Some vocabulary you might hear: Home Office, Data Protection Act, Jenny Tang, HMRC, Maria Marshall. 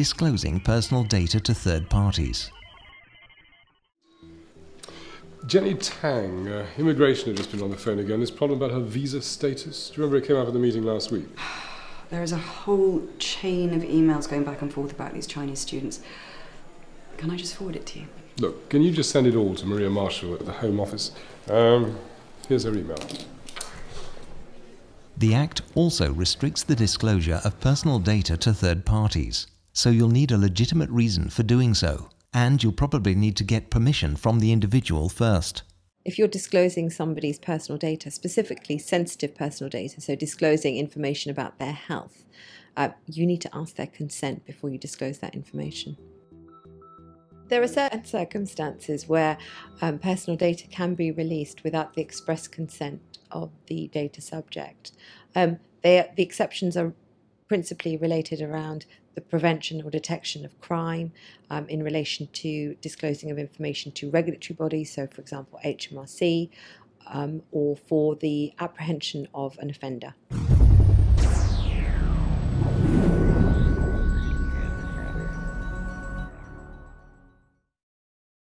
disclosing personal data to third parties. Jenny Tang, immigration had just been on the phone again. This problem about her visa status. Do you remember it came up at the meeting last week? There is a whole chain of emails going back and forth about these Chinese students. Can I just forward it to you? Look, can you just send it all to Maria Marshall at the Home Office? Here's her email. The Act also restricts the disclosure of personal data to third parties, so you'll need a legitimate reason for doing so, and you'll probably need to get permission from the individual first. If you're disclosing somebody's personal data, specifically sensitive personal data, so disclosing information about their health, you need to ask their consent before you disclose that information. There are certain circumstances where personal data can be released without the express consent of the data subject. The exceptions are principally related around the prevention or detection of crime in relation to disclosing of information to regulatory bodies, so for example HMRC, or for the apprehension of an offender.